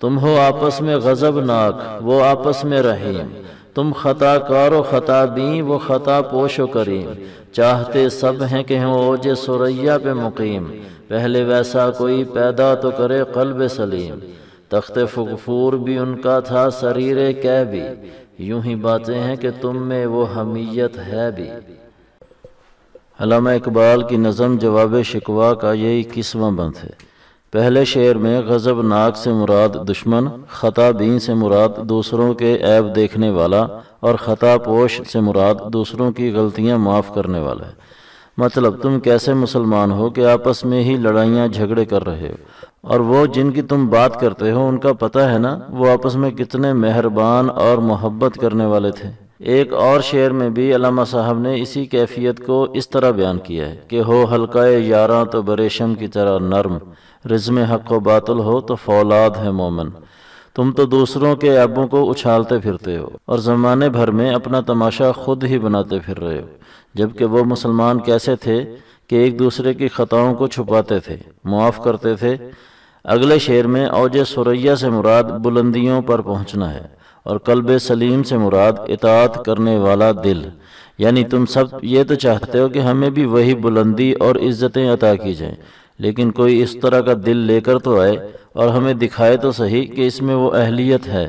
तुम हो आपस में गज़बनाक, वो आपस में रहीम। तुम खताकार व खताबी, वो खता पोश व करीम। चाहते सब हैं कि हों ओजे सुरैया पे मुकीम। पहले वैसा कोई पैदा तो करे क़ल्ब सलीम। तख्ते फ़ग़फ़ूर भी उनका था सरीरे कै भी। यूं ही बातें हैं कि तुम में वो हमीयत है भी। अल्लामा इकबाल की नज़म जवाब-ए-शिकवा का यही किस्मा बंद है। पहले शेर में गज़बनाक से मुराद दुश्मन, खताबीन से मुराद दूसरों के ऐब देखने वाला और खतापोश से मुराद दूसरों की गलतियां माफ़ करने वाला है। मतलब तुम कैसे मुसलमान हो कि आपस में ही लड़ाइयाँ झगड़े कर रहे हो, और वो जिनकी तुम बात करते हो उनका पता है ना, वो आपस में कितने मेहरबान और मोहब्बत करने वाले थे। एक और शेर में भी अल्लामा साहब ने इसी कैफियत को इस तरह बयान किया है कि हो हलकाए यारां तो बरेशम की तरह नरम, रिज्म हक़ व बातिल हो तो फौलाद है मोमन। तुम तो दूसरों के ऐबों को उछालते फिरते हो और ज़माने भर में अपना तमाशा खुद ही बनाते फिर रहे हो, जबकि वो मुसलमान कैसे थे कि एक दूसरे की ख़ताओं को छुपाते थे, मुआफ़ करते थे। अगले शेर में औजे सुरैया से मुराद बुलंदियों पर पहुँचना है और कल्बे सलीम से मुराद इताअत करने वाला दिल। यानी तुम सब ये तो चाहते हो कि हमें भी वही बुलंदी और इज़्ज़तें अता की जाएं, लेकिन कोई इस तरह का दिल लेकर तो आए और हमें दिखाए तो सही कि इसमें वो अहलियत है।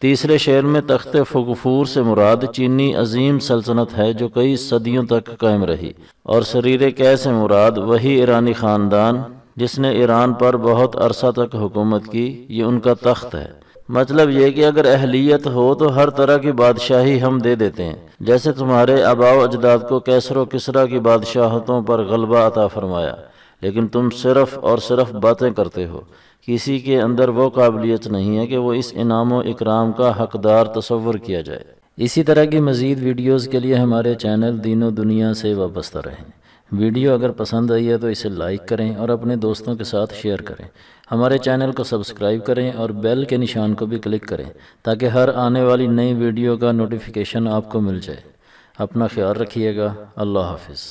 तीसरे शेर में तख्ते फ़ग़फ़ूर से मुराद चीनी अजीम सल्तनत है जो कई सदियों तक कायम रही, और सरीरे कै से मुराद वही ईरानी ख़ानदान जिसने ईरान पर बहुत अरसा तक हुकूमत की, ये उनका तख्त है। मतलब ये कि अगर अहलियत हो तो हर तरह की बादशाही हम दे देते हैं, जैसे तुम्हारे आबाओ अजदाद को कैसर व किसरा की बादशाहतों पर गलबा अता फरमाया, लेकिन तुम सिर्फ़ और सिर्फ बातें करते हो। किसी के अंदर वो काबिलियत नहीं है कि वो इस इनाम व इकराम का हकदार तस्वर किया जाए। इसी तरह की मज़ीद वीडियोस के लिए हमारे चैनल दीनो दुनिया से वाबस्ता रहें। वीडियो अगर पसंद आई है तो इसे लाइक करें और अपने दोस्तों के साथ शेयर करें। हमारे चैनल को सब्सक्राइब करें और बेल के निशान को भी क्लिक करें ताकि हर आने वाली नई वीडियो का नोटिफिकेशन आपको मिल जाए। अपना ख्याल रखिएगा। अल्लाह हाफिज़।